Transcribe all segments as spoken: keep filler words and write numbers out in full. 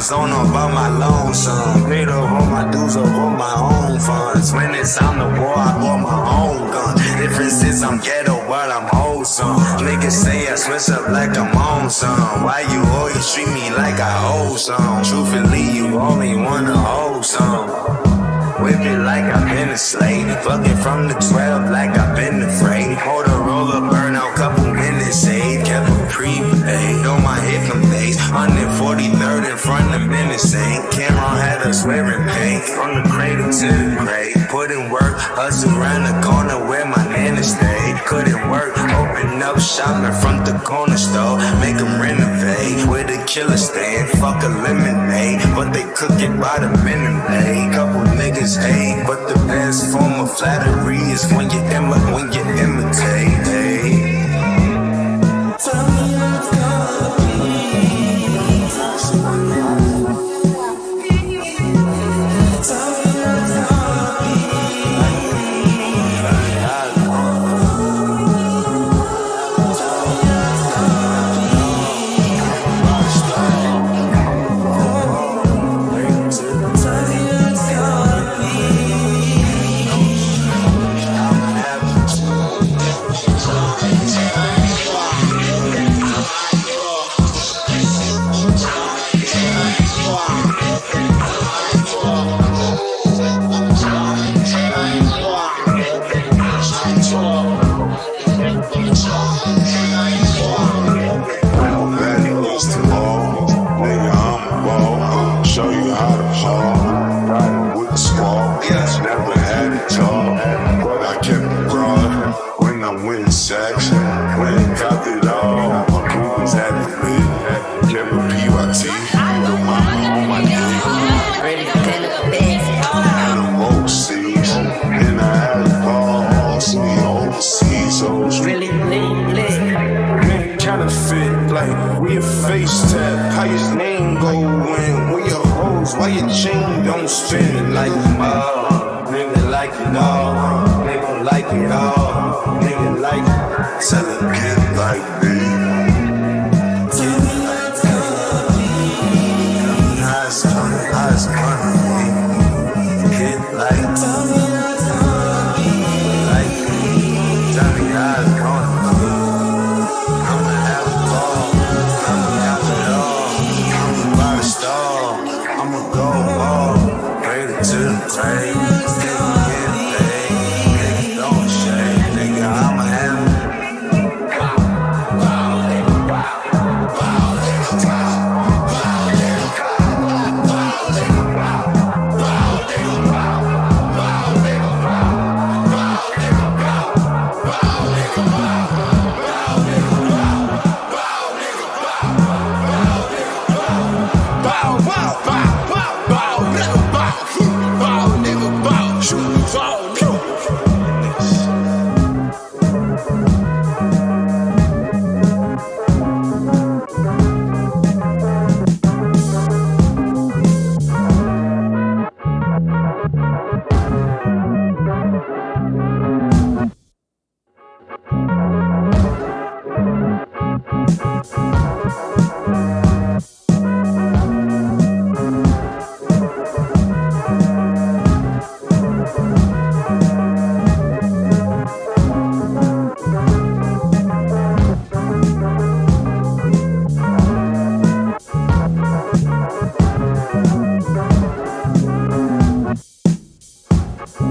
Zone up by my lonesome, paid up all my dues up on my own funds. When it's time to war, I bought my own gun. Difference is I'm ghetto, but I'm wholesome. Niggas say I switch up like I'm on some. Why you always treat me like I owe some? Truthfully, you only wanna hold some. Whip it like I've been a slave. Fuck it from the twelve like I've been afraid. Hold a roller, burn out, couple minutes, save. Kept a prepaid on my hip. one forty-third in front of Menace. Cameron had us wearing pink from the cradle to the grave. Put in work, hustle around the corner where my nana stayed. Couldn't work, open up shopping from the corner store. Make them renovate with a killer stand. Fuck a lemonade, but they cook it by the minute. Couple niggas hate, but the best form of flattery is when you, im when you imitate. Hey. Sex, when it got it all, my crew was at the lid, kept a P Y T, the mama on my dick, ready to pin up a bed, and I'm overseas, and I had a ball, see me overseas, so it's really lean, lean, counterfeit, like we a face tap, how your name go in, we a hoes, why your chain don't spin, like oh, nigga like it all, nigga like it all, nigga like it all. Tell a kid like me. Tell me what's gonna be. Eyes on it, eyes on me. Kid like me. Tell me what's gonna be. Like me. Tell me eyes on me. I'ma have a ball. I'ma have it all. I'ma buy the star. I'ma go all. Pray to the grave.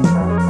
Thank you.